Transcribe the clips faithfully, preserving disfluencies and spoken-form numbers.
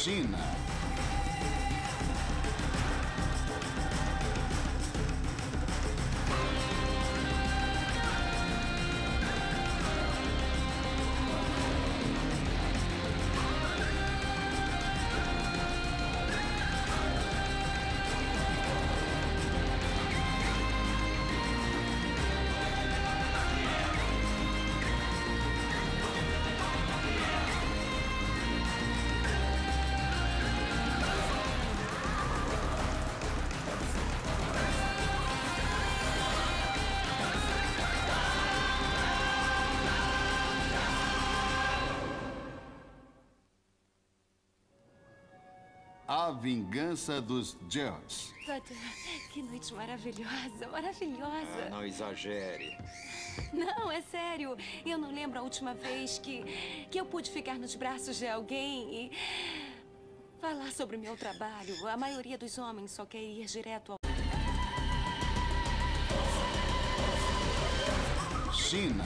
Sheena. A Vingança dos Jones. Doutor, que noite maravilhosa, maravilhosa. Ah, não exagere. Não, é sério. Eu não lembro a última vez que, que eu pude ficar nos braços de alguém e falar sobre o meu trabalho. A maioria dos homens só quer ir direto ao... Sheena.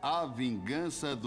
A Vingança dos